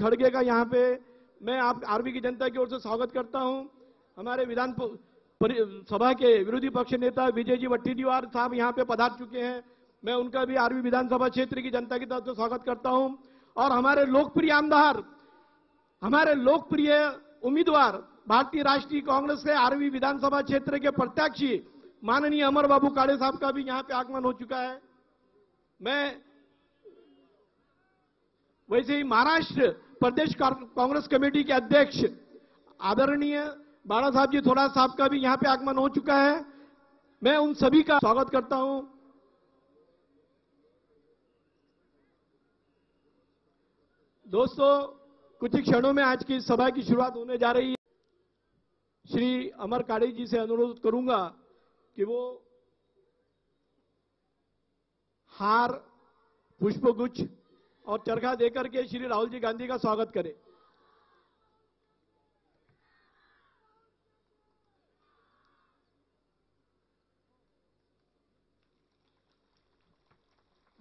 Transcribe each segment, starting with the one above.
खड़गे का यहाँ पे मैं आप आरबी की जनता की ओर से स्वागत करता हूँ। हमारे विधान सभा के विरोधी पक्ष नेता विजय जी वट्टीवार साहब यहाँ पे पधार चुके हैं, मैं उनका भी आरबी विधानसभा क्षेत्र की जनता की तरफ से स्वागत करता हूँ। और हमारे लोकप्रिय आमदार, हमारे लोकप्रिय उम्मीदवार भारतीय राष्ट्रीय कांग्रेस के आरवी विधानसभा क्षेत्र के प्रत्याशी माननीय अमर बाबू काले साहब का भी यहाँ पे आगमन हो चुका है। मैं वैसे ही महाराष्ट्र प्रदेश कांग्रेस कमेटी के अध्यक्ष आदरणीय बाला साहब जी थोरात साहब का भी यहाँ पे आगमन हो चुका है, मैं उन सभी का स्वागत करता हूँ। दोस्तों, कुछ ही क्षणों में आज की सभा की शुरुआत होने जा रही है। श्री अमर काले जी से अनुरोध करूंगा कि वो हार, पुष्पगुच्छ और चरखा देकर के श्री राहुल जी गांधी का स्वागत करें।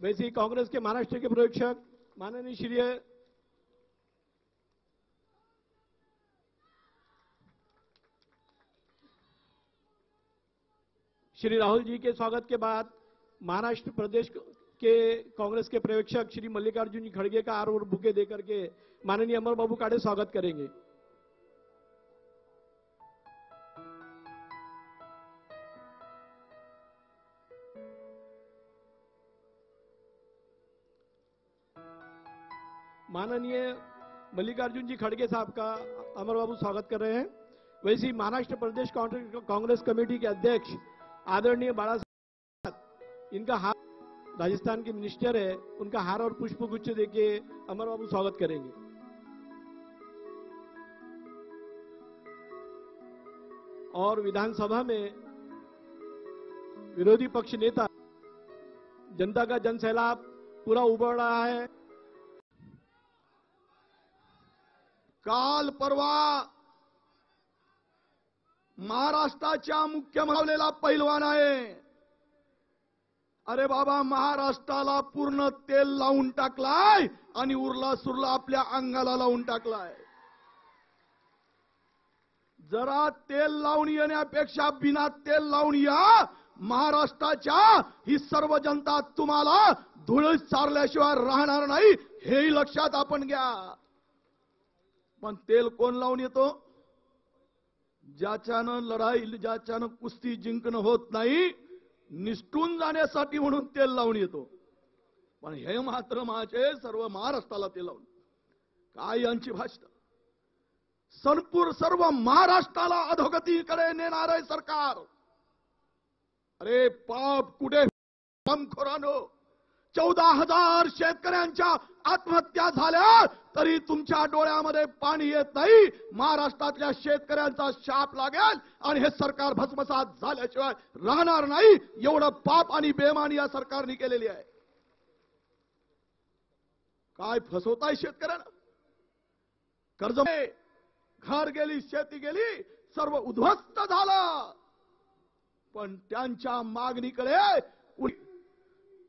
वैसे ही कांग्रेस के महाराष्ट्र के पर्यवेक्षक माननीय श्री राहुल जी के स्वागत के बाद महाराष्ट्र प्रदेश के कांग्रेस के पर्यवेक्षक श्री मल्लिका अर्जुन जी खड़गे का हार और बुके देकर के माननीय अमर बाबू काले स्वागत करेंगे। माननीय मल्लिका अर्जुन जी खड़गे साहब का अमर बाबू स्वागत कर रहे हैं। वैसे ही महाराष्ट्र प्रदेश कांग्रेस कमेटी के अध्यक्ष आदरणीय बाला साहब, इनका हार, राजस्थान के मिनिस्टर है, उनका हार और पुष्पगुच्छ देके अमर बाबू स्वागत करेंगे। और विधानसभा में विरोधी पक्ष नेता, जनता का जनसैलाब पूरा उबड़ रहा है। काल परवा महाराष्ट्राच्या मुख्य मावलेला पैलवान आहे। अरे बाबा, महाराष्ट्राला पूर्ण तेल लावून टाकलाय आणि उरला सुरला आपल्या अंगाला लावून टाकलाय। जरा तेल लावून येण्यापेक्षा बिना तेल लावून या, महाराष्ट्राच्या ही सर्व जनता तुम्हाला धूळ चारल्याशिवाय राहणार नाही, हेही लक्षात आपण घ्या। पण तेल कोण लावून येतो? ज्याच्यानं लढाई, ज्याच्यानं कुस्ती जिंकणं होत नाही, निष्ठून जाण्यासाठी म्हणून तेल लावून येतो। पण हे मात्र माझे सर्व महाराष्ट्राला तेल लावून, काय यांची भाषा, संपूर्ण सर्व महाराष्ट्राला अधोगतीकडे नेणारे सरकार। अरे पाप कुठे बमखोरानो, 14,000 शेतकऱ्यांच्या आत्महत्या झाल्या तरी तुमच्या डोळ्यामध्ये पाणी येत नाही। महाराष्ट्रातल्या शेतकऱ्यांचा शाप लागेल आणि हे सरकार भस्मसात झाल्याशिवाय राहणार नाही। एवढं पाप आणि बेमानी या सरकारने केलेली आहे। काय फसवताय शेतकऱ्यांना? कर्ज, घर गेली, शेती गेली, सर्व उद्ध्वस्त झालं। पण त्यांच्या मागणीकडे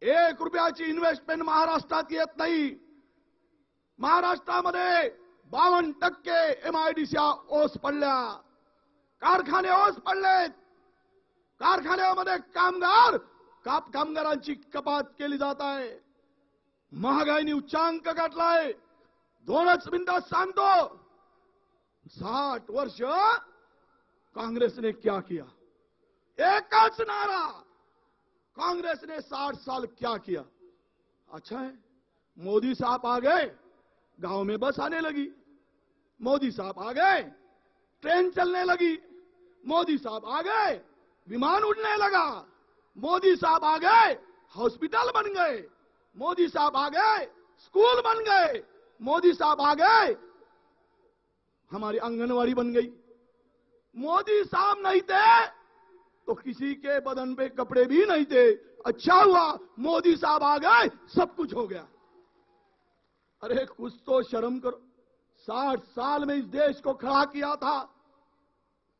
1 रुपयाची इन्व्हेस्टमेंट महाराष्ट्रात येत नाही। महाराष्ट्रामध्ये 52% MIDC ओस पडल्या, कारखाने ओस पडलेत, कारखान्यामध्ये कामगारांची कपात केली जात आहे। महागाईने उच्चांक गाठलाय। 2 मिनिटात सांगतो, 60 वर्ष काँग्रेसने क्या किया, एकच नारा, कांग्रेस ने 60 साल क्या किया। अच्छा है, मोदी साहब आ गए, गांव में बस आने लगी, मोदी साहब आ गए, ट्रेन चलने लगी, मोदी साहब आ गए, विमान उड़ने लगा, मोदी साहब आ गए, हॉस्पिटल बन गए, मोदी साहब आ गए, स्कूल बन गए, मोदी साहब आ गए, हमारी आंगनवाड़ी बन गई। मोदी साहब नहीं थे तो किसी के बदन पे कपड़े भी नहीं थे। अच्छा हुआ मोदी साहब आ गए, सब कुछ हो गया। अरे कुछ तो शर्म करो। 60 साल में इस देश को खड़ा किया था,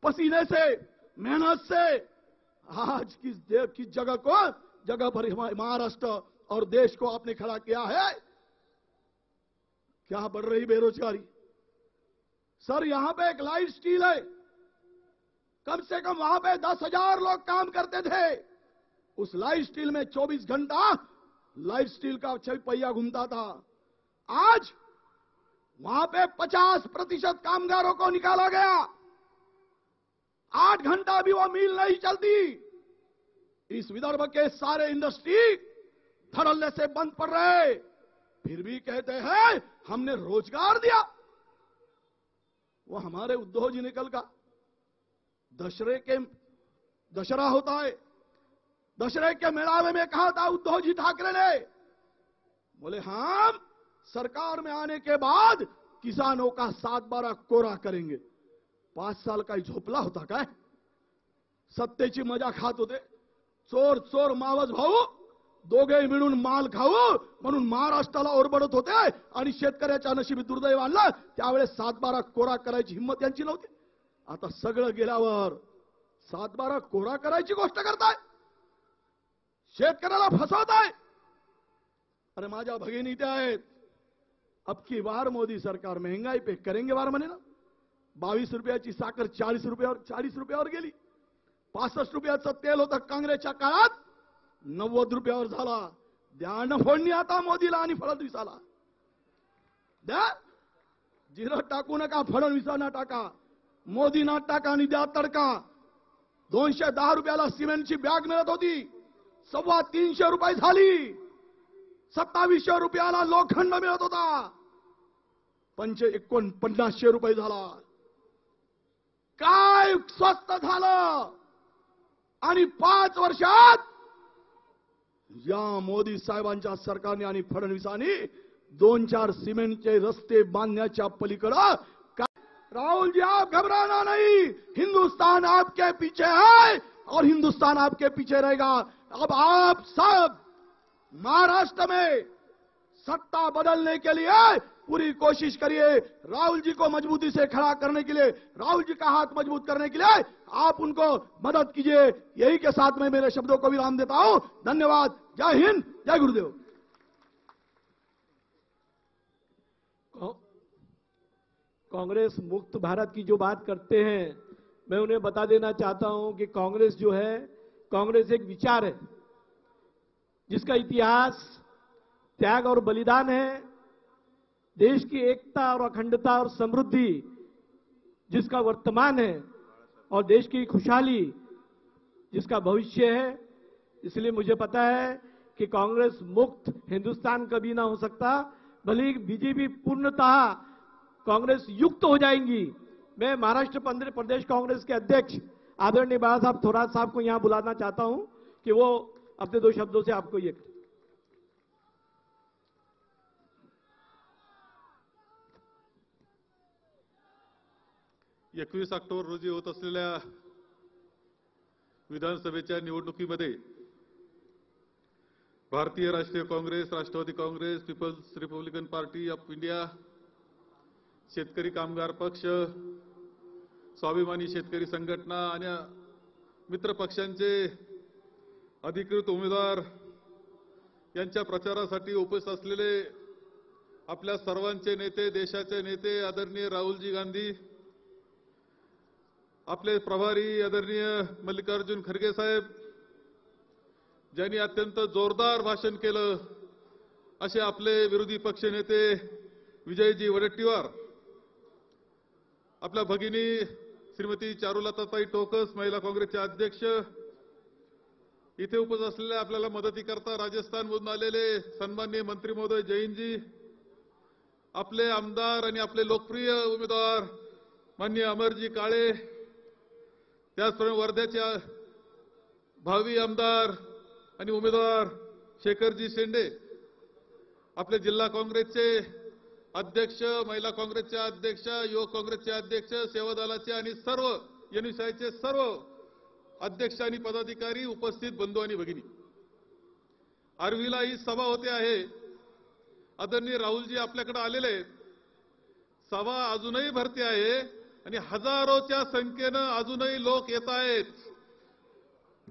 पसीने से, मेहनत से। आज किस जगह पर महाराष्ट्र और देश को आपने खड़ा किया है। क्या बढ़ रही बेरोजगारी? सर यहां पे एक लाइफ स्टील है, कम से कम वहां पे 10,000 लोग काम करते थे, उस लाइफ स्टील में 24 घंटा लाइफ स्टील का चौपहिया घूमता था। आज वहां पे 50% कामगारों को निकाला गया, 8 घंटा भी वो मिल नहीं चलती। इस विदर्भ के सारे इंडस्ट्री धड़ल्ले से बंद पड़ रहे, फिर भी कहते हैं हमने रोजगार दिया। वो हमारे उद्धव जी निकल का दशहरा होता है, दशहरे के मेले में कहा था उद्धव जी ठाकरे ने, बोले हम सरकार में आने के बाद किसानों का 7/12 कोरा करेंगे। 5 साल का ही झोपला होता क्या? सत्तेची मजा खात होते, चोर चोर मावस भाऊ दोघे मिळून माल खाऊ म्हणून महाराष्ट्राला ओरबडत होते, आणि शेतकऱ्याच्या नशिबी दुर्दैव आणलं। त्यावेळेस 7/12 कोरा करायची हिम्मत यांची नव्हती, आता सगळं गेल्यावर 7/12 कोरा करायची गोष्ट करताय, शेतकऱ्याला फसवताय। अरे माझ्या भगिनी त्या आहेत, अब की बार मोदी सरकार महंगाई पे करेंगे वार म्हणे ना, 22 रुपयाची साखर 40 रुपयावर गेली, 65 रुपयाचं तेल होतं काँग्रेसच्या काळात, 90 रुपयावर झाला। द्या ना फोडणी आता मोदीला आणि फडणवीसाला, द्या जिरं टाकू नका, फडणवीसांना टाका, मोदींना टाका आणि द्या तडका। 210 रुपयाला सिमेंटची बॅग मिळत होती, 325 रुपये झाली, 2700 रुपयाला लोखंड मिळत होता, 49,500 रुपये झाला। काय स्वस्त झालं? आणि 5 वर्षात या मोदी साहेबांच्या सरकारने आणि फडणवीसांनी 2-4 सिमेंटचे रस्ते बांधण्याच्या पलीकडे। राहुल जी आप घबराना नहीं, हिंदुस्तान आपके पीछे है और हिंदुस्तान आपके पीछे रहेगा। अब आप सब महाराष्ट्र में सत्ता बदलने के लिए पूरी कोशिश करिए, राहुल जी को मजबूती से खड़ा करने के लिए, राहुल जी का हाथ मजबूत करने के लिए आप उनको मदद कीजिए। यही के साथ मैं मेरे शब्दों को विराम देता हूं। धन्यवाद। जय हिंद, जय गुरुदेव। कांग्रेस मुक्त भारत की जो बात करते हैं, मैं उन्हें बता देना चाहता हूं कि कांग्रेस जो है, कांग्रेस एक विचार है जिसका इतिहास त्याग और बलिदान है, देश की एकता और अखंडता और समृद्धि जिसका वर्तमान है, और देश की खुशहाली जिसका भविष्य है। इसलिए मुझे पता है कि कांग्रेस मुक्त हिंदुस्तान कभी ना हो सकता, भले ही बीजेपी पूर्णतः कांग्रेस युक्त हो जाएंगी। मैं महाराष्ट्र प्रदेश कांग्रेस के अध्यक्ष आदरणीय बाबासाहेब थोरात साहब को यहां बुलाना चाहता हूं कि वो अपने 2 शब्दों से आपको ये। एकवीस ऑक्टोबर रोजी होत असलेल्या विधानसभेच्या निवडणुकीमध्ये भारतीय राष्ट्रीय काँग्रेस, राष्ट्रवादी Congress, peoples Republican party of India, Shetkari Kamgar पक्ष, स्वाभिमानी शेतकरी संघटना आणि मित्र पक्षांचे अधिकृत उमेदवार यांच्या प्रचारासाठी उपस्थित असलेले आपल्या सर्वांचे नेते, देशाचे नेते आदरणीय राहुलजी गांधी, आपले प्रभारी आदरणीय मल्लिका अर्जुन खरगे साहेब, ज्यांनी अत्यंत जोरदार भाषण केलं, असे आपले विरोधी पक्ष नेते विजयजी वडेट्टीवार, आपल्या भगिनी श्रीमती चारुलताताई टोकस महिला काँग्रेसच्या अध्यक्ष, इथे उपस्थित असलेले आपल्याला मदतीकरता राजस्थानमधून आलेले सन्माननीय मंत्री महोदय जैनजी, आपले आमदार आणि आपले लोकप्रिय उमेदवार माननीय अमरजी काळे, त्याचप्रमाणे वर्ध्याचे भावी आमदार आणि उमेदवार शेखरजी शिंदे, आपले जिल्हा काँग्रेसचे अध्यक्ष, महिला काँग्रेसच्या अध्यक्ष, युवक काँग्रेसचे अध्यक्ष, सेवा दलाचे आणि सर्व एनसीपीचे सर्व अध्यक्ष आणि पदाधिकारी, उपस्थित बंधू आणि भगिनी, आरवीला ही सभा होते आहे। आदरणीय राहुलजी आपल्याकडे आलेले, सभा अजूनही भरती आहे आणि हजारोच्या संख्येनं अजूनही लोक येत आहेत,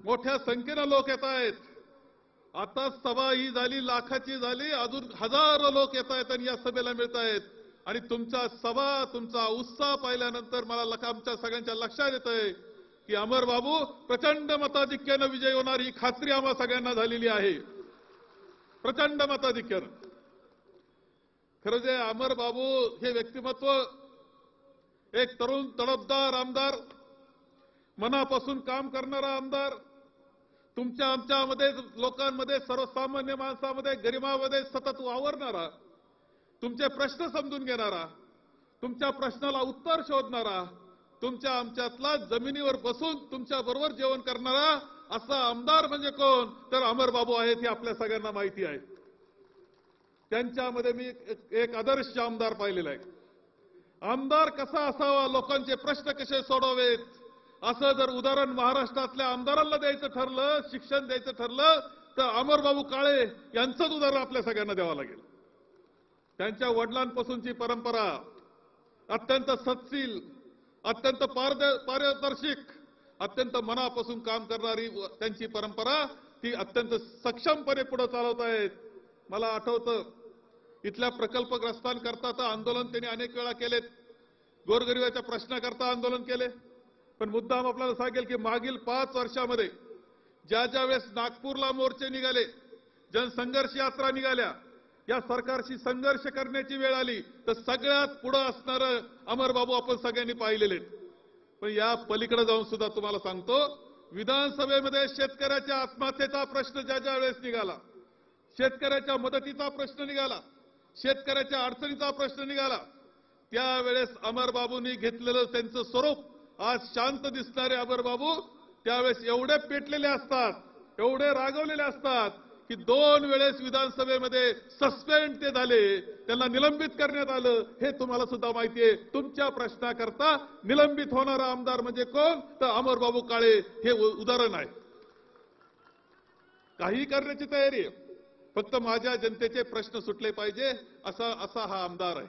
मोठ्या संख्येनं लोक येत आहेत। आता सभा ही झाली, लाखाची झाली, अजून हजारो लोक येत आहेत आणि या सभेला मिळत आहेत आणि तुमचा सभा, तुमचा उत्साह पाहिल्यानंतर मला आमच्या सगळ्यांच्या लक्षात येतंय की अमर बाबू प्रचंड मताधिक्याने विजय होणार ही खात्री आम्हा सगळ्यांना झालेली आहे, प्रचंड मताधिक्याने. खरं जे अमर बाबू हे व्यक्तिमत्व एक तरुण तडफदार आमदार, मनापासून काम करणारा आमदार, तुमच्या आमच्यामध्ये लोकांमध्ये सर्वसामान्य माणसामध्ये गरिबामध्ये सतत वावरणारा, तुमचे प्रश्न समजून घेणारा, तुमच्या प्रश्नाला उत्तर शोधणारा, तुमच्या आमच्यातला जमिनीवर बसून तुमच्या बरोबर जेवण करणारा असा आमदार म्हणजे कोण तर अमर बाबू आहेत हे आपल्या सगळ्यांना माहिती आहे. त्यांच्यामध्ये मी एक आदर्श आमदार पाहिलेला आहे. आमदार कसा असावा, लोकांचे प्रश्न कसे सोडवावेत असं जर उदाहरण महाराष्ट्रातल्या आमदारांना द्यायचं ठरलं, शिक्षण द्यायचं ठरलं तर अमरबाबू काळे यांचंच उदाहरण आपल्या सगळ्यांना द्यावं लागेल. त्यांच्या वडिलांपासूनची परंपरा, अत्यंत सत्शील, अत्यंत पारदर्शक, अत्यंत मनापासून काम करणारी त्यांची परंपरा ती अत्यंत सक्षमपणे पुढे चालवत आहेत. मला आठवतं इथल्या प्रकल्पग्रस्तांकरता आंदोलन त्यांनी अनेक वेळा केलेत, गोरगरिबाच्या प्रश्नाकरता आंदोलन केले, पण मुद्दाम आपल्याला सांगेल की मागील 5 वर्षामध्ये ज्या ज्या वेळेस नागपूरला मोर्चे निघाले, जनसंघर्ष यात्रा निघाल्या, या सरकारशी संघर्ष करण्याची वेळ आली तर सगळ्यात पुढे असणारं अमरबाबू आपण सगळ्यांनी पाहिलेले. पण या पलीकडे जाऊन सुद्धा तुम्हाला सांगतो, विधानसभेमध्ये शेतकऱ्याच्या आत्महत्येचा प्रश्न ज्या ज्या वेळेस निघाला, शेतकऱ्याच्या मदतीचा प्रश्न निघाला, शेतकऱ्याच्या अडचणीचा प्रश्न निघाला, त्यावेळेस अमरबाबूंनी घेतलेलं त्यांचं स्वरूप आज शांत दिसणारे अमरबाबू त्यावेळेस एवढे पेटलेले असतात, एवढे रागवलेले असतात की 2 वेळेस विधानसभेमध्ये सस्पेंड ते झाले, त्यांना निलंबित करण्यात आलं. हे तुम्हाला सुद्धा माहिती आहे. तुमच्या प्रश्नाकरता निलंबित होणारा आमदार म्हणजे कोण तर अमरबाबू काळे हे उदाहरण आहे. काही करण्याची तयारी आहे, फक्त माझ्या जनतेचे प्रश्न सुटले पाहिजे असा हा आमदार आहे.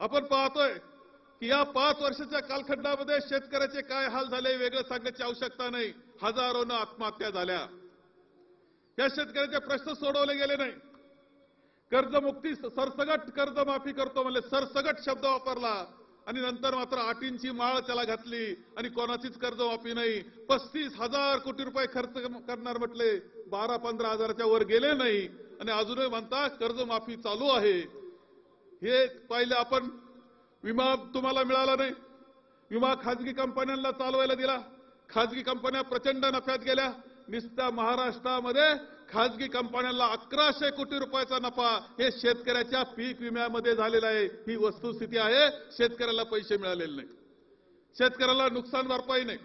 आपण पाहतोय की या 5 वर्षाच्या कालखंडामध्ये शेतकऱ्याचे काय हाल झाले वेगळं सांगण्याची आवश्यकता नाही. हजारोनं आत्महत्या झाल्या, या शेतकऱ्याचे प्रश्न सोडवले गेले नाही. कर्जमुक्ती सरसगट कर्जमाफी करतो म्हणजे सरसगट शब्द वापरला आणि नंतर मात्र अटींची माळ त्याला घातली आणि कोणाचीच कर्जमाफी नाही. 35,000 कोटी रुपये खर्च करणार म्हटले, 12-15 हजाराच्या वर गेले नाही आणि अजूनही म्हणता कर्जमाफी चालू आहे. हे पाहिलं आपण, विमा तुम्हाला मिळाला नाही, विमा खाजगी कंपन्यांना चालवायला दिला, खाजगी कंपन्या प्रचंड नफ्यात गेल्या. निस्त्या महाराष्ट्रामध्ये खाजगी कंपन्यांना 1100 कोटी रुपयाचा नफा हे शेतकऱ्याच्या पीक विम्यामध्ये झालेला आहे. ही वस्तुस्थिती आहे. शेतकऱ्याला पैसे मिळालेले नाही, शेतकऱ्याला नुकसान भरपाई नाही,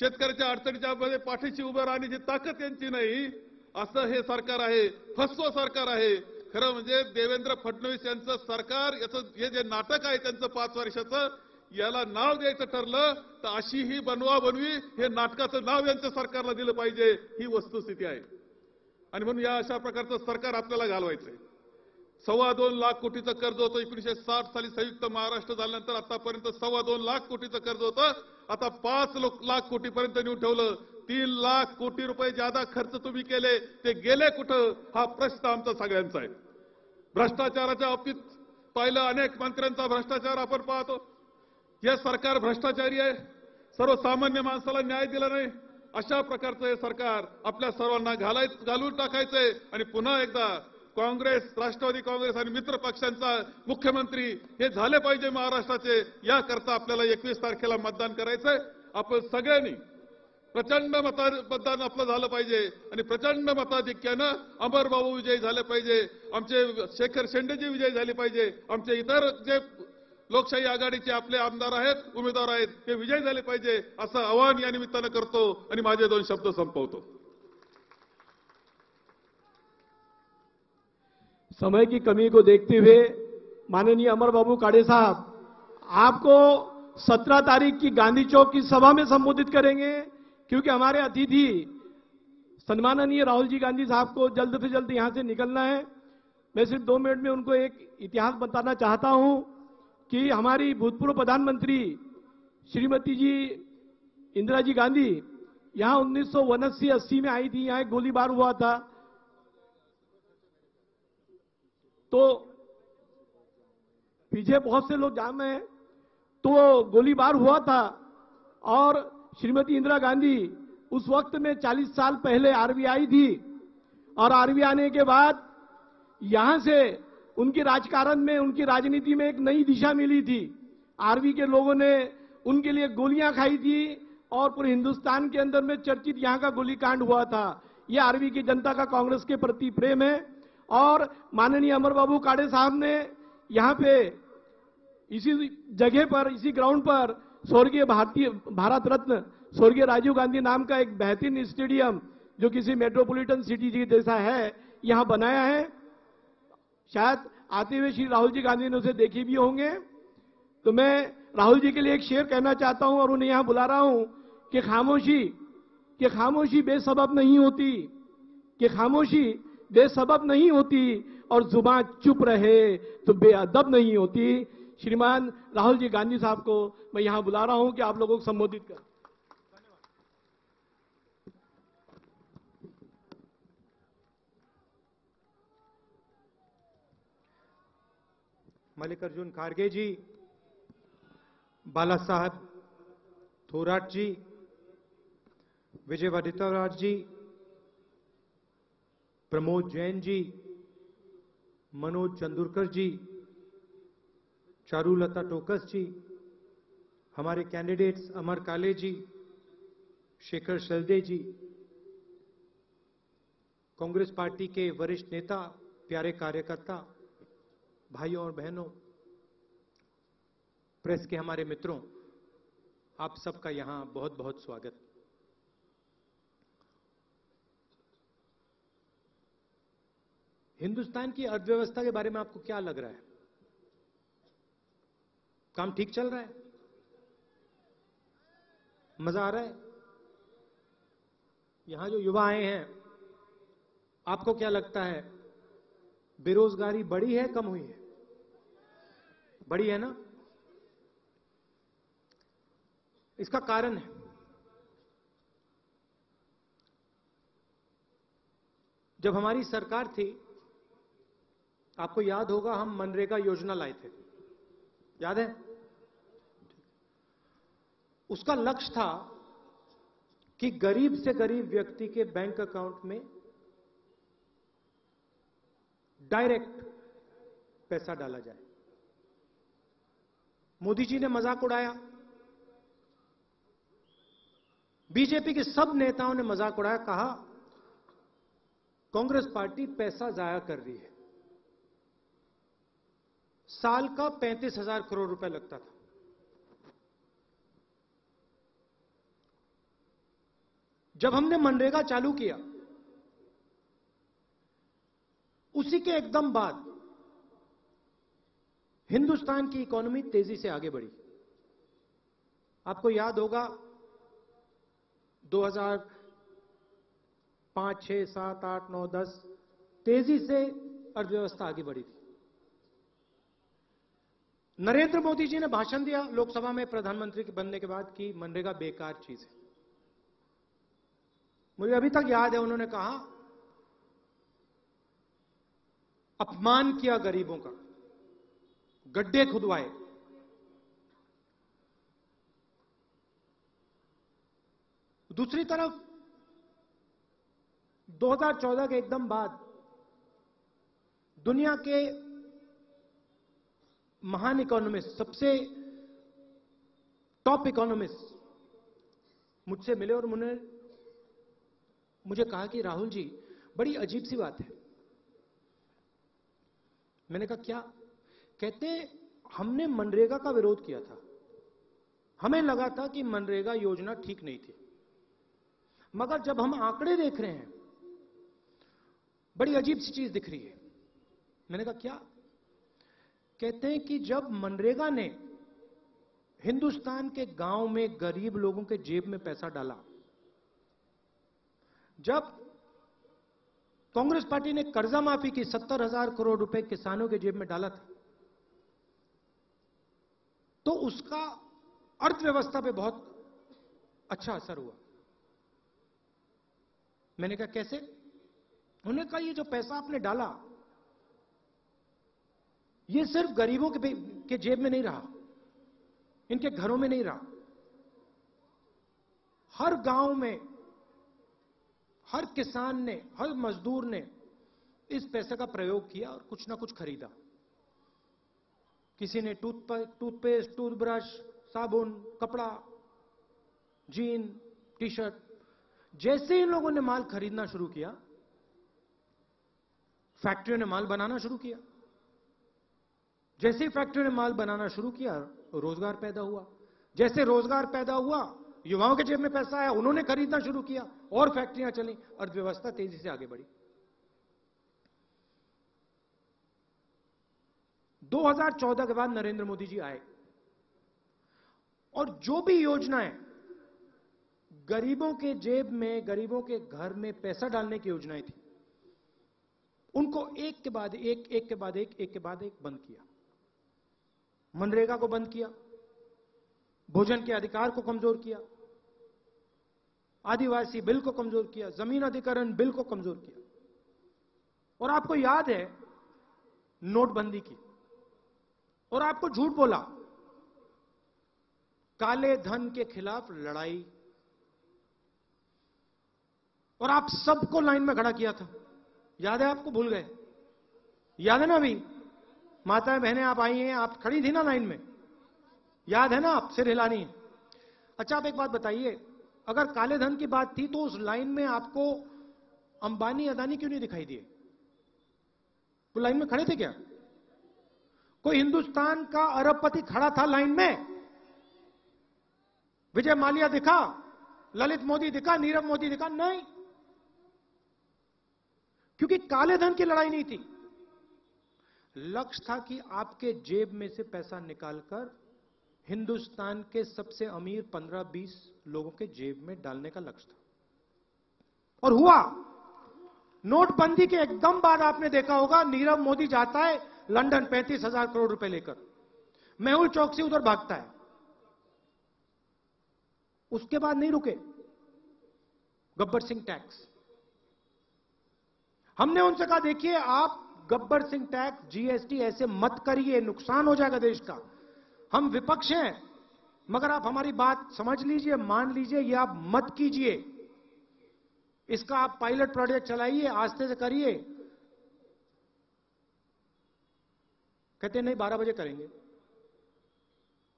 शेतकऱ्याच्या अडचणीच्या मध्ये पाठीशी उभं राहण्याची ताकद यांची नाही. असं हे सरकार आहे, फसवं सरकार आहे. खरं म्हणजे देवेंद्र फडणवीस यांचं सरकार, याचं हे जे नाटक आहे त्यांचं 5 वर्षाचं, याला नाव द्यायचं ठरलं तर अशी ही बनवाबनवी हे नाटकाचं नाव यांच्या सरकारला दिलं पाहिजे. ही वस्तुस्थिती आहे आणि म्हणून या अशा प्रकारचं सरकार आपल्याला घालवायचंय. 2.25 लाख कोटीचं कर्ज होतं. 1960 साली संयुक्त महाराष्ट्र झाल्यानंतर आतापर्यंत 2.25 लाख कोटीचं कर्ज होतं. आता 5 लाख कोटीपर्यंत नेऊन ठेवलं. 3 लाख कोटी रुपये ज्यादा खर्च तुम्ही केले ते गेले कुठं हा प्रश्न आमचा सगळ्यांचा आहे. भ्रष्टाचाराच्या बाबतीत पाहिलं, अनेक मंत्र्यांचा भ्रष्टाचार आपण पाहतो. हे सरकार भ्रष्टाचारी आहे, सर्वसामान्य माणसाला न्याय दिला नाही. अशा प्रकारचं हे सरकार आपल्या सर्वांना घालून टाकायचंय आणि पुन्हा एकदा काँग्रेस, राष्ट्रवादी काँग्रेस आणि मित्र पक्षांचा मुख्यमंत्री हे झाले पाहिजे महाराष्ट्राचे. याकरता आपल्याला 21 तारखेला मतदान करायचंय. आपण सगळ्यांनी प्रचंड मतदान आपलं झालं पाहिजे आणि प्रचंड मताधिक्यानं अमरबाबू विजयी झाले पाहिजे, आमचे शेखर शेंडेजी विजयी झाले पाहिजे, आमचे इतर जे लोकशाही आघाडीचे आपले आमदार आहेत, उमेदवार आहेत ते विजयी झाले पाहिजे असं आवाहन या निमित्तानं करतो आणि माझे 2 शब्द संपवतो. समय की कमी को देखते हुए माननीय अमरबाबू काळे साहब आपको 17 तारीख की गांधी चौक की सभा में संबोधित करेंगे, क्योंकि हमारे अतिथि सम्माननीय राहुल जी गांधी साहब को जल्द से जल्द यहां से निकलना है. मैं सिर्फ 2 मिनट में उनको एक इतिहास बताना चाहता हूं कि हमारी भूतपूर्व प्रधानमंत्री श्रीमती जी इंदिरा जी गांधी यहां 1979-80 में आई थी. यहां एक गोलीबार हुआ था तो पीछे बहुत से लोग जाम है, तो गोलीबार हुआ था और श्रीमती इंदिरा गांधी उस वक्त में 40 साल पहले आरबीआई थी और आरबीआई आने के बाद यहां से उनकी राजकारण में, उनकी राजनीति में एक नई दिशा मिली थी। आरबीआई के लोगों ने उनके लिए गोलियां खाई थी और पूरे हिंदुस्तान के अंदर में चर्चित यहां का गोलीकांड हुआ था। ये आरबीआई की जनता का कांग्रेस के प्रति प्रेम है। और माननीय अमर बाबू काड़े साहब ने यहां पे इसी जगह पर, इसी ग्राउंड पर स्वर्गीय भारत रत्न स्वर्गीय राजीव गांधी नाम का एक बेहतरीन स्टेडियम जो किसी मेट्रोपॉलिटन सिटी के जैसा है, यहां बनाया है। शायद आते हुए श्री राहुल जी गांधी ने उसे देखे भी होंगे। तो मैं राहुल जी के लिए एक शेर कहना चाहता हूं और उन्हें यहां बुला रहा हूं कि खामोशी बेसबब नहीं होती, कि खामोशी बेसबब नहीं होती और जुबान चुप रहे तो बेअदब नहीं होती। श्रीमान राहुल जी गांधी साहब को मैं यहां बुला रहा हूं कि आप लोगों को संबोधित करें। मल्लिका अर्जुन खारगे जी, बालासाहेब थोराट जी, विजयवर्धन थोराट जी, प्रमोद जैन जी, मनोज चंदुरकर जी, चारूलता टोकस जी, हमारे कैंडिडेट्स अमर काले जी, शेखर शिंदे जी, कांग्रेस पार्टी के वरिष्ठ नेता, प्यारे कार्यकर्ता, भाइयों और बहनों, प्रेस के हमारे मित्रों, आप सबका यहां बहुत बहुत स्वागत। हिंदुस्तान की अर्थव्यवस्था के बारे में आपको क्या लग रहा है? काम ठीक चल रहा है? मजा आ रहा है? यहां जो युवा आए हैं, आपको क्या लगता है, बेरोजगारी बढ़ी है, कम हुई है? बढ़ी है ना? इसका कारण है, जब हमारी सरकार थी, आपको याद होगा, हम मनरेगा योजना लाए थे, याद है? उसका लक्ष्य था कि गरीब से गरीब व्यक्ति के बैंक अकाउंट में डायरेक्ट पैसा डाला जाए। मोदी जी ने मजाक उड़ाया, बीजेपी के सब नेताओं ने मजाक उड़ाया, कहा कांग्रेस पार्टी पैसा जाया कर रही है। साल का 35,000 करोड़ रुपए लगता था। जब हमने मनरेगा चालू किया, उसी के एकदम बाद हिंदुस्तान की इकोनॉमी तेजी से आगे बढ़ी। आपको याद होगा 2005, 6, 7, 8, 9, 10 तेजी से अर्थव्यवस्था आगे बढ़ी थी। नरेंद्र मोदी जी ने भाषण दिया लोकसभा में प्रधानमंत्री के बनने के बाद कि मनरेगा बेकार चीज है। मुझे अभी तक याद है उन्होंने कहा अपमान किया गरीबों का, गड्ढे खुदवाए। दूसरी तरफ 2014 के एकदम बाद दुनिया के महान इकोनॉमिस्ट, सबसे टॉप इकोनॉमिस्ट मुझसे मिले और मुझे कहा कि राहुल जी बड़ी अजीब सी बात है। मैंने कहा क्या? कहते हमने मनरेगा का विरोध किया था, हमें लगा था कि मनरेगा योजना ठीक नहीं थी, मगर जब हम आंकड़े देख रहे हैं बड़ी अजीब सी चीज दिख रही है। मैंने कहा क्या? कहते हैं कि जब मनरेगा ने हिंदुस्तान के गांव में गरीब लोगों के जेब में पैसा डाला, जब कांग्रेस पार्टी ने कर्जा माफी की, 70,000 करोड़ रुपए किसानों के जेब में डाला था, तो उसका अर्थव्यवस्था पे बहुत अच्छा असर हुआ। मैंने कहा कैसे? उन्होंने कहा ये जो पैसा आपने डाला ये सिर्फ गरीबों के जेब में नहीं रहा, इनके घरों में नहीं रहा, हर गांव में हर किसान ने, हर मजदूर ने इस पैसे का प्रयोग किया और कुछ ना कुछ खरीदा। किसी ने टूथपेस्ट, टूथब्रश, साबुन, कपड़ा, जीन, टी शर्ट। जैसे इन लोगों ने माल खरीदना शुरू किया, फैक्ट्रियों ने माल बनाना शुरू किया। जैसे ही फैक्ट्रियों ने माल बनाना शुरू किया, रोजगार पैदा हुआ। जैसे रोजगार पैदा हुआ, युवाओं के जेब में पैसा आया, उन्होंने खरीदना शुरू किया और फैक्ट्रियां चली, अर्थव्यवस्था तेजी से आगे बढ़ी। 2014 के बाद नरेंद्र मोदी जी आए और जो भी योजनाएं गरीबों के जेब में, गरीबों के घर में पैसा डालने की योजनाएं थी, उनको एक के बाद एक बंद किया। मनरेगा को बंद किया, भोजन के अधिकार को कमजोर किया, आदिवासी बिल को कमजोर किया, जमीन अधिग्रहण बिल को कमजोर किया। और आपको याद है नोटबंदी की, और आपको झूठ बोला, काले धन के खिलाफ लड़ाई, और आप सबको लाइन में खड़ा किया था। याद है आपको? भूल गए? याद है ना? अभी माताएं बहनें आप आई हैं, आप खड़ी थी ना लाइन में, याद है ना? आप सिर हिलानी है। अच्छा, आप एक बात बताइए, अगर काले धन की बात थी तो उस लाइन में आपको अंबानी, अदानी क्यों नहीं दिखाई दिए? वो लाइन में खड़े थे क्या? कोई हिंदुस्तान का अरबपति खड़ा था लाइन में? विजय माल्या दिखा, ललित मोदी दिखा, नीरव मोदी दिखा? नहीं, क्योंकि काले धन की लड़ाई नहीं थी। लक्ष्य था कि आपके जेब में से पैसा निकालकर हिंदुस्तान के सबसे अमीर 15-20 लोगों के जेब में डालने का लक्ष्य था, और हुआ। नोटबंदी के एकदम बाद आपने देखा होगा नीरव मोदी जाता है लंदन 35,000 करोड़ रुपए लेकर, मेहुल चौकसी उधर भागता है। उसके बाद नहीं रुके। गब्बर सिंह टैक्स, हमने उनसे कहा देखिए आप गब्बर सिंह टैक्स, जीएसटी ऐसे मत करिए, नुकसान हो जाएगा देश का। हम विपक्ष हैं, मगर आप हमारी बात समझ लीजिए, मान लीजिए, ये आप मत कीजिए। इसका आप पायलट प्रोजेक्ट चलाइए, आस्ते से करिए। कहते नहीं 12 बजे करेंगे।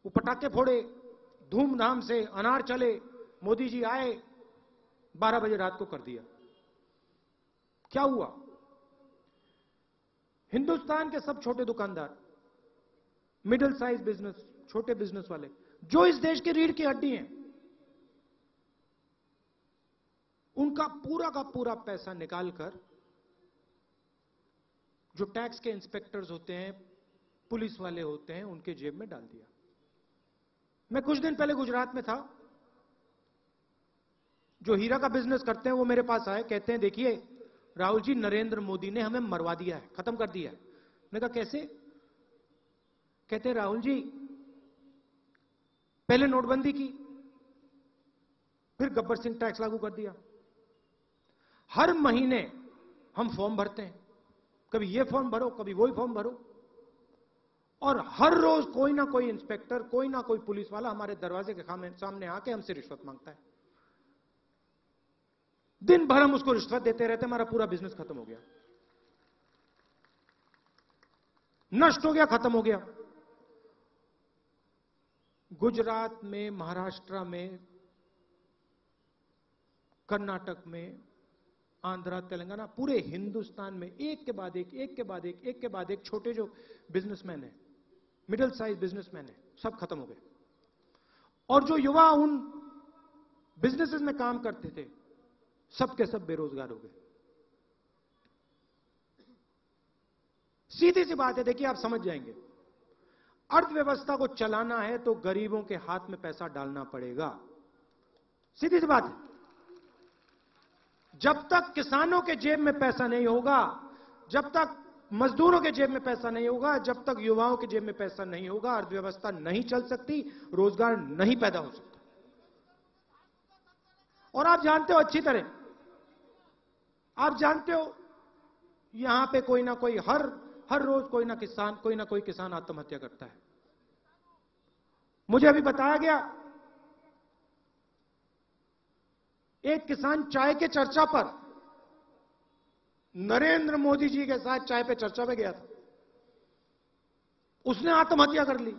वो पटाखे फोड़े धूमधाम से, अनार चले, मोदी जी आए, 12 बजे रात को कर दिया। क्या हुआ? हिंदुस्तान के सब छोटे दुकानदार, मिडिल साइज बिजनेस, छोटे बिजनेस वाले, जो इस देश की रीढ़ की हड्डी हैं, उनका पूरा का पूरा पैसा निकालकर, जो टैक्स के इंस्पेक्टर्स होते हैं, पुलिस वाले होते हैं, उनके जेब में डाल दिया। मैं कुछ दिन पहले गुजरात में था। जो हीरा का बिजनेस करते हैं वो मेरे पास आए, कहते हैं देखिए राहुल जी, नरेंद्र मोदी ने हमें मरवा दिया है, खत्म कर दिया है। मैंने कहा कैसे? कहते हैं राहुल जी, पहले नोटबंदी की, फिर गब्बर सिंह टैक्स लागू कर दिया। हर महीने हम फॉर्म भरते हैं, कभी ये फॉर्म भरो, कभी वही फॉर्म भरो, और हर रोज कोई ना कोई इंस्पेक्टर, कोई ना कोई पुलिस वाला हमारे दरवाजे के सामने आके हमसे रिश्वत मांगता है। दिन भर हम उसको रिश्वत देते रहते, हमारा पूरा बिजनेस खत्म हो गया, नष्ट हो गया, खत्म हो गया। गुजरात में, महाराष्ट्र में, कर्नाटक में, आंध्रा, तेलंगाना, पूरे हिंदुस्तान में एक के बाद एक छोटे जो बिजनेसमैन है, मिडिल साइज बिजनेसमैन है, सब खत्म हो गए। और जो युवा उन बिजनेसेस में काम करते थे, सब के सब बेरोजगार हो गए। सीधी सी बात है, देखिए आप समझ जाएंगे। अर्थव्यवस्था को चलाना है तो गरीबों के हाथ में पैसा डालना पड़ेगा, सीधी सी बात है। जब तक किसानों के जेब में पैसा नहीं होगा, जब तक मजदूरों के जेब में पैसा नहीं होगा, जब तक युवाओं के जेब में पैसा नहीं होगा, अर्थव्यवस्था नहीं चल सकती, रोजगार नहीं पैदा हो सकता। और आप जानते हो अच्छी तरह, आप जानते हो यहां पे कोई ना कोई हर हर रोज कोई ना कोई किसान आत्महत्या करता है। मुझे अभी बताया गया एक किसान चाय के चर्चा पर नरेंद्र मोदी जी के साथ चाय पे चर्चा में गया था, उसने आत्महत्या कर ली।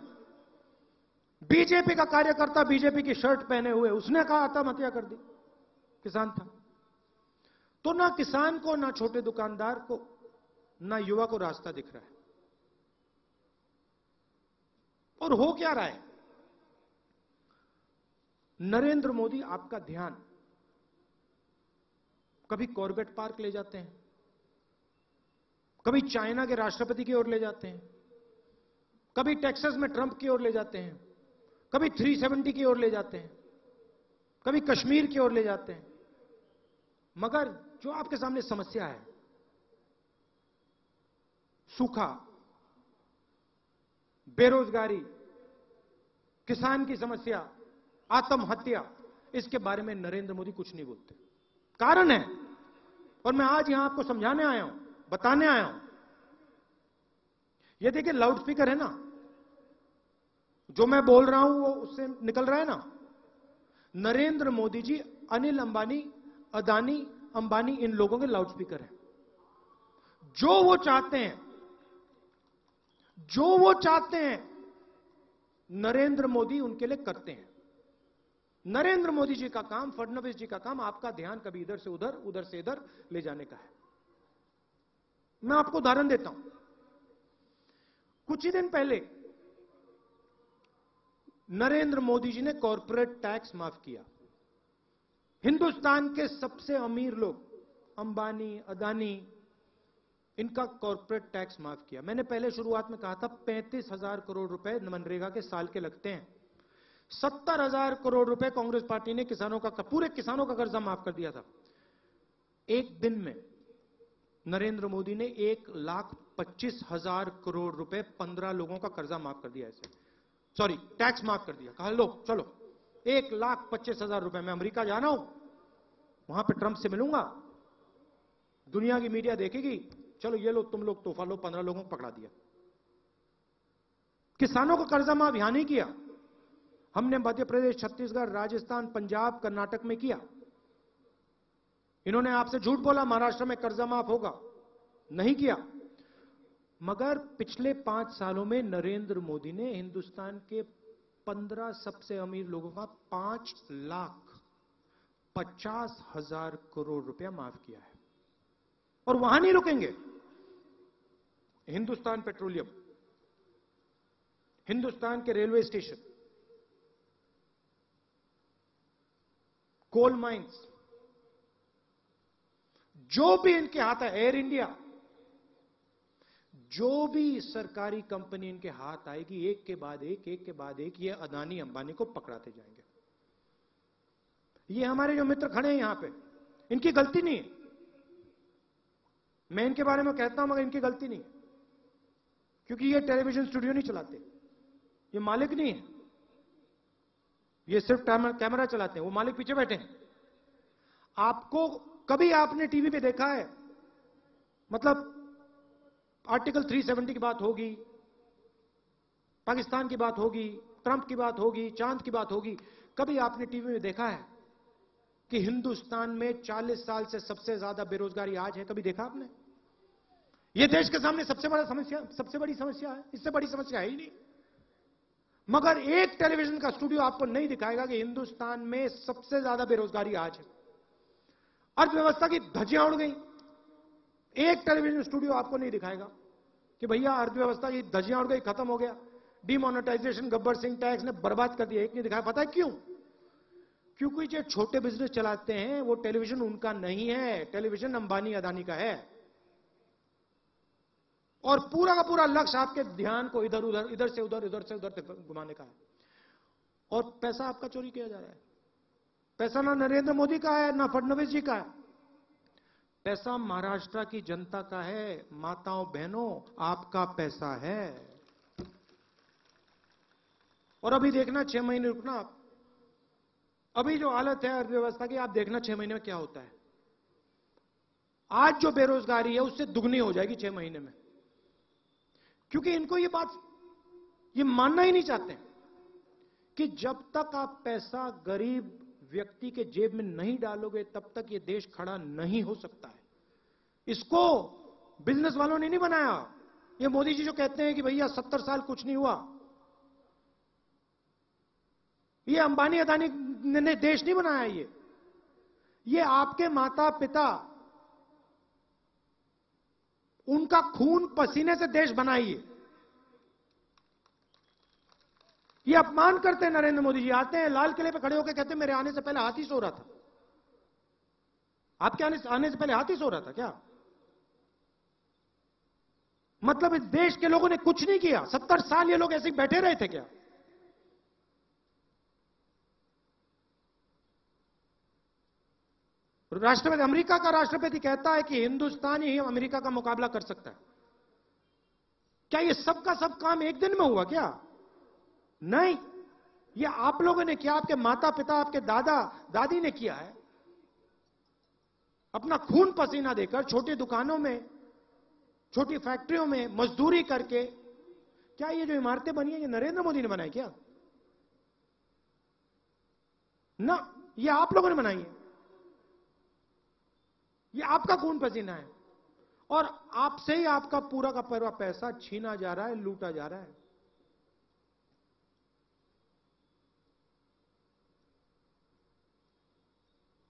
बीजेपी का कार्यकर्ता बीजेपी की शर्ट पहने हुए उसने कहा आत्महत्या कर दी, किसान था। तो ना किसान को, ना छोटे दुकानदार को, ना युवा को रास्ता दिख रहा है। और हो क्या रहा है? नरेंद्र मोदी आपका ध्यान कभी कॉर्बेट पार्क ले जाते हैं, कभी चाइना के राष्ट्रपति की ओर ले जाते हैं, कभी टेक्सास में ट्रंप की ओर ले जाते हैं, कभी 370 की ओर ले जाते हैं, कभी कश्मीर की ओर ले जाते हैं। मगर जो आपके सामने समस्या है, सूखा, बेरोजगारी, किसान की समस्या, आत्महत्या, इसके बारे में नरेंद्र मोदी कुछ नहीं बोलते। कारण है, और मैं आज यहां आपको समझाने आया हूं, बताने आया हूं। ये देखिए लाउडस्पीकर है ना, जो मैं बोल रहा हूं वो उससे निकल रहा है ना। नरेंद्र मोदी जी अनिल अंबानी, अदानी, अंबानी, इन लोगों के लाउडस्पीकर हैं। जो वो चाहते हैं नरेंद्र मोदी उनके लिए करते हैं। नरेंद्र मोदी जी का काम, फडणवीस जी का काम आपका ध्यान कभी इधर से उधर, उधर से इधर ले जाने का है। मैं आपको उदाहरण देता हूं। कुछ ही दिन पहले नरेंद्र मोदी जी ने कॉर्पोरेट टैक्स माफ किया। हिंदुस्तान के सबसे अमीर लोग अंबानी, अदानी, इनका कॉर्पोरेट टैक्स माफ किया। मैंने पहले शुरुआत में कहा था 35,000 करोड़ रुपए मनरेगा के साल के लगते हैं। 70,000 करोड़ रुपए कांग्रेस पार्टी ने पूरे किसानों का कर्जा माफ कर दिया था। एक दिन में नरेंद्र मोदी ने 1,25,000 करोड़ रुपए 15 लोगों का कर्जा माफ कर दिया। टैक्स माफ कर दिया। कहा लो चलो 1,25,000 रुपए। मैं अमेरिका जाना हूं, वहां पे ट्रंप से मिलूंगा, दुनिया की मीडिया देखेगी, चलो ये लो तुम लोग तोहफा लो, 15 लोगों को पकड़ा दिया। किसानों को कर्जा माफ यहां नहीं किया, हमने मध्य प्रदेश, छत्तीसगढ़, राजस्थान, पंजाब, कर्नाटक में किया। इन्होंने आपसे झूठ बोला महाराष्ट्र में कर्जा माफ होगा, नहीं किया। मगर पिछले 5 सालों में नरेंद्र मोदी ने हिंदुस्तान के 15 सबसे अमीर लोगों का 5,50,000 करोड़ रुपया माफ किया है। और वहां नहीं रुकेंगे। हिंदुस्तान पेट्रोलियम, हिंदुस्तान के रेलवे स्टेशन, कोल माइंस, जो भी इनके हाथ है, एयर इंडिया, जो भी सरकारी कंपनी इनके हाथ आएगी, एक के बाद एक ये अदानी अंबानी को पकड़ाते जाएंगे। ये हमारे जो मित्र खड़े हैं यहां पे, इनकी गलती नहीं है। मैं इनके बारे में कहता हूं मगर इनकी गलती नहीं है, क्योंकि ये टेलीविजन स्टूडियो नहीं चलाते, ये मालिक नहीं है, ये सिर्फ कैमरा चलाते हैं, वो मालिक पीछे बैठे हैं। आपको कभी आपने टीवी पे देखा है, मतलब आर्टिकल 370 की बात होगी, पाकिस्तान की बात होगी, ट्रंप की बात होगी, चांद की बात होगी, कभी आपने टीवी में देखा है कि हिंदुस्तान में 40 साल से सबसे ज्यादा बेरोजगारी आज है? कभी देखा आपने? यह देश के सामने सबसे बड़ी समस्या है, इससे बड़ी समस्या है ही नहीं। मगर एक टेलीविजन का स्टूडियो आपको नहीं दिखाएगा कि हिंदुस्तान में सबसे ज्यादा बेरोजगारी आज है। अर्थव्यवस्था की धज्जियां उड़ गई। एक टेलीविजन स्टूडियो आपको नहीं दिखाएगा कि भैया अर्थव्यवस्था की धज्जियां उड़ गई, खत्म हो गया, डिमोनेटाइजेशन, गब्बर सिंह टैक्स ने बर्बाद कर दिया। एक नहीं दिखाया। पता है क्यों? क्योंकि जो छोटे बिजनेस चलाते हैं वो टेलीविजन उनका नहीं है, टेलीविजन अंबानी अदानी का है। और पूरा का पूरा लक्ष्य आपके ध्यान को इधर से उधर घुमाने का है। और पैसा आपका चोरी किया जा रहा है। पैसा ना नरेंद्र मोदी का है, ना फडणवीस जी का है, पैसा महाराष्ट्र की जनता का है। माताओं बहनों, आपका पैसा है। और अभी देखना, 6 महीने रुकना आप। अभी जो हालत है अर्थव्यवस्था की, आप देखना 6 महीने में क्या होता है। आज जो बेरोजगारी है उससे दुगनी हो जाएगी 6 महीने में। क्योंकि इनको ये बात ये मानना ही नहीं चाहते कि जब तक आप पैसा गरीब व्यक्ति के जेब में नहीं डालोगे तब तक ये देश खड़ा नहीं हो सकता है। इसको बिजनेस वालों ने नहीं बनाया। ये मोदी जी जो कहते हैं कि भैया 70 साल कुछ नहीं हुआ, ये अंबानी अदानी ने देश नहीं बनाया। ये आपके माता पिता, उनका खून पसीने से देश बनाइए। ये अपमान करते हैं नरेंद्र मोदी जी। आते हैं लाल किले पे खड़े होकर कहते हैं मेरे आने से पहले हाथी सो रहा था। आपके आने से पहले हाथी सो रहा था क्या? मतलब इस देश के लोगों ने कुछ नहीं किया। 70 साल ये लोग ऐसे ही बैठे रहे थे क्या? राष्ट्रपति, अमेरिका का राष्ट्रपति कहता है कि हिंदुस्तान ही अमेरिका का मुकाबला कर सकता है। क्या ये सब का सब काम एक दिन में हुआ क्या? नहीं, ये आप लोगों ने किया, आपके माता पिता, आपके दादा दादी ने किया है, अपना खून पसीना देकर, छोटी दुकानों में, छोटी फैक्ट्रियों में मजदूरी करके। क्या ये जो इमारतें बनी है ये नरेंद्र मोदी ने बनाई क्या? ना, ये आप लोगों ने बनाई है। ये आपका खून पसीना है और आपसे ही आपका पूरा का पूरा पैसा छीना जा रहा है, लूटा जा रहा है।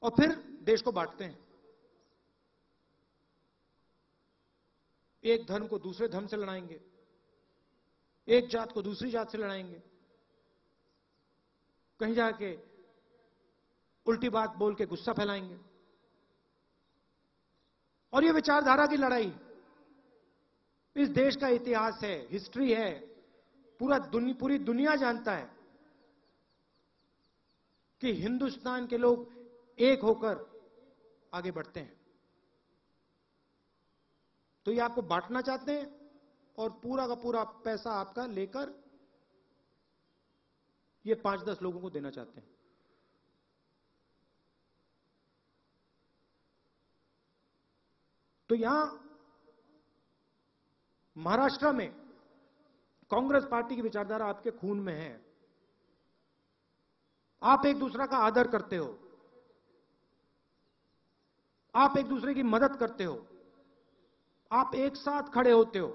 और फिर देश को बांटते हैं, एक धर्म को दूसरे धर्म से लड़ाएंगे, एक जात को दूसरी जात से लड़ाएंगे, कहीं जाके उल्टी बात बोल के गुस्सा फैलाएंगे। और ये विचारधारा की लड़ाई इस देश का इतिहास है, हिस्ट्री है, पूरी दुनिया जानता है कि हिंदुस्तान के लोग एक होकर आगे बढ़ते हैं। तो ये आपको बांटना चाहते हैं और पूरा का पूरा पैसा आपका लेकर ये 5-10 लोगों को देना चाहते हैं। तो यहां महाराष्ट्र में कांग्रेस पार्टी की विचारधारा आपके खून में है। आप एक दूसरे का आदर करते हो, आप एक दूसरे की मदद करते हो, आप एक साथ खड़े होते हो।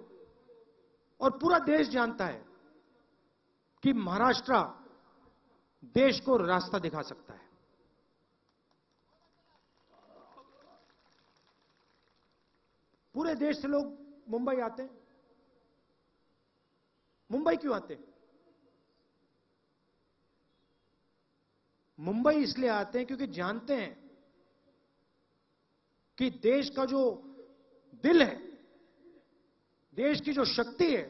और पूरा देश जानता है कि महाराष्ट्र देश को रास्ता दिखा सकता है। पूरे देश से लोग मुंबई आते हैं। मुंबई क्यों आते हैं? मुंबई इसलिए आते हैं क्योंकि जानते हैं कि देश का जो दिल है, देश की जो शक्ति है,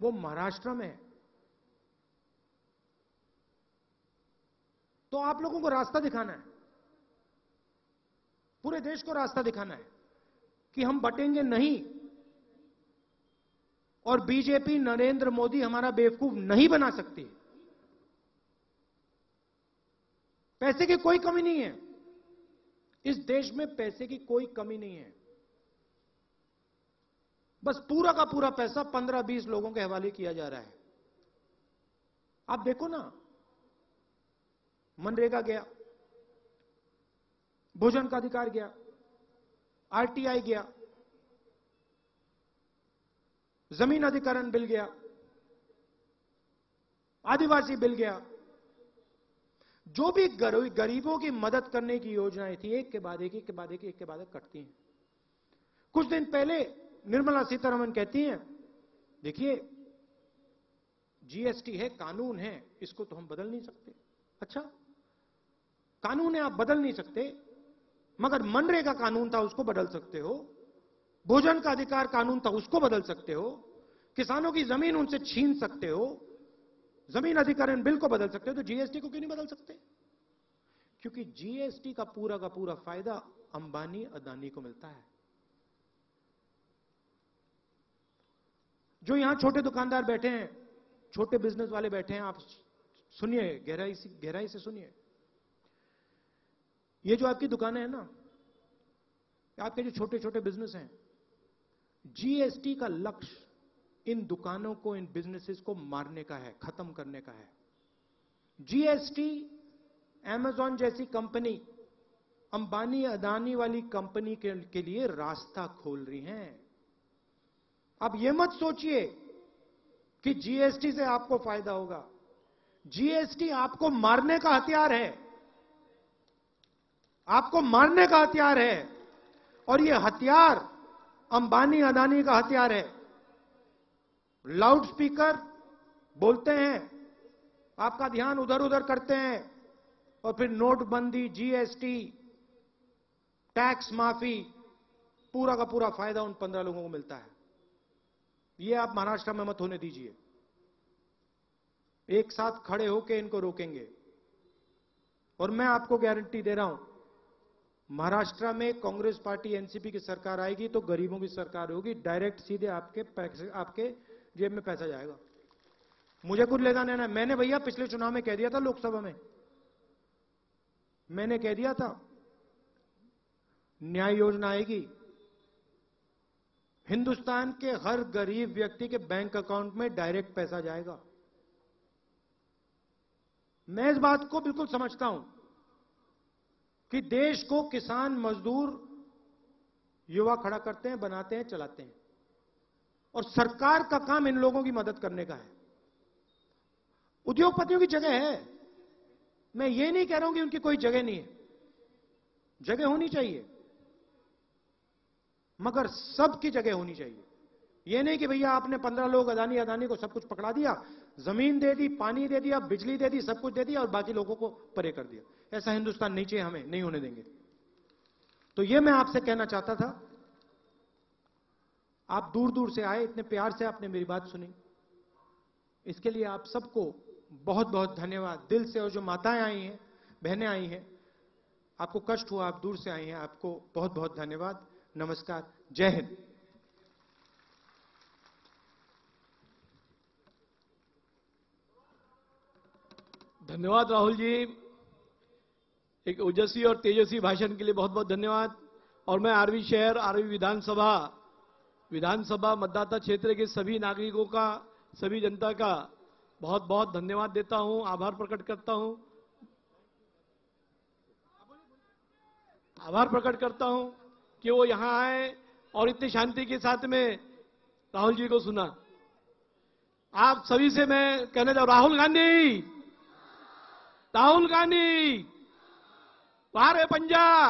वो महाराष्ट्र में है। तो आप लोगों को रास्ता दिखाना है, पूरे देश को रास्ता दिखाना है कि हम बटेंगे नहीं और बीजेपी, नरेंद्र मोदी हमारा बेवकूफ नहीं बना सकती। पैसे की कोई कमी नहीं है इस देश में, पैसे की कोई कमी नहीं है। बस पूरा का पूरा पैसा 15-20 लोगों के हवाले किया जा रहा है। आप देखो ना, मनरेगा गया, भोजन का अधिकार गया, आरटीआई गया, जमीन अधिग्रहण बिल गया, आदिवासी बिल गया, जो भी गरीबों की मदद करने की योजनाएं थी, एक के बाद एक कटती हैं। कुछ दिन पहले निर्मला सीतारमण कहती हैं, देखिए जीएसटी है, कानून है, इसको तो हम बदल नहीं सकते। अच्छा, कानून है, आप बदल नहीं सकते, मगर मनरेगा कानून था, उसको बदल सकते हो। भोजन का अधिकार कानून था, उसको बदल सकते हो। किसानों की जमीन उनसे छीन सकते हो, जमीन अधिग्रहण बिल को बदल सकते हो, तो जीएसटी को क्यों नहीं बदल सकते? क्योंकि जीएसटी का पूरा फायदा अंबानी अदानी को मिलता है। जो यहां छोटे दुकानदार बैठे हैं, छोटे बिजनेस वाले बैठे हैं, आप सुनिए, गहराई से सुनिए। ये जो आपकी दुकानें हैं ना, आपके जो छोटे छोटे बिजनेस हैं, जीएसटी का लक्ष्य इन दुकानों को, इन बिजनेसेस को मारने का है, खत्म करने का है। जीएसटी अमेज़न जैसी कंपनी, अंबानी अदानी वाली कंपनी के लिए रास्ता खोल रही हैं। अब यह मत सोचिए कि जीएसटी से आपको फायदा होगा। जीएसटी आपको मारने का हथियार है, आपको मारने का हथियार है। और यह हथियार अंबानी अदानी का हथियार है। लाउडस्पीकर बोलते हैं, आपका ध्यान उधर उधर करते हैं, और फिर नोटबंदी, जीएसटी, टैक्स माफी, पूरा का पूरा फायदा उन 15 लोगों को मिलता है। ये आप महाराष्ट्र में मत होने दीजिए। एक साथ खड़े होकर इनको रोकेंगे। और मैं आपको गारंटी दे रहा हूं, महाराष्ट्र में कांग्रेस पार्टी एनसीपी की सरकार आएगी तो गरीबों की सरकार होगी। डायरेक्ट सीधे आपके जेब में पैसा जाएगा। मुझे कुछ लेना देना। मैंने भैया पिछले चुनाव में कह दिया था, लोकसभा में मैंने कह दिया था, न्याय योजना आएगी, हिंदुस्तान के हर गरीब व्यक्ति के बैंक अकाउंट में डायरेक्ट पैसा जाएगा। मैं इस बात को बिल्कुल समझता हूं कि देश को किसान, मजदूर, युवा खड़ा करते हैं, बनाते हैं, चलाते हैं, और सरकार का काम इन लोगों की मदद करने का है। उद्योगपतियों की जगह है, मैं ये नहीं कह रहा हूं कि उनकी कोई जगह नहीं है, जगह होनी चाहिए, मगर सबकी जगह होनी चाहिए। ये नहीं कि भैया आपने 15 लोग अदानी अदानी को सब कुछ पकड़ा दिया, जमीन दे दी, पानी दे दिया, बिजली दे दी, सब कुछ दे दिया और बाकी लोगों को परे कर दिया। ऐसा हिंदुस्तान नहीं चाहिए, हमें नहीं होने देंगे। तो ये मैं आपसे कहना चाहता था। आप दूर दूर से आए, इतने प्यार से आपने मेरी बात सुनी, इसके लिए आप सबको बहुत बहुत धन्यवाद दिल से। और जो माताएं आई हैं, बहनें आई हैं, आपको कष्ट हुआ, आप दूर से आई हैं, आपको बहुत बहुत धन्यवाद। नमस्कार, जय हिंद। धन्यवाद राहुल जी, एक ओजस्वी और तेजस्वी भाषण के लिए बहुत बहुत धन्यवाद। और मैं आरवी शहर, आरवी विधानसभा मतदाता क्षेत्र के सभी नागरिकों का, सभी जनता का बहुत बहुत धन्यवाद देता हूं, आभार प्रकट करता हूं कि वो यहां आए और इतनी शांति के साथ में राहुल जी को सुना। आप सभी से मैं कहना चाहूं, राहुल गांधी वारे पंजा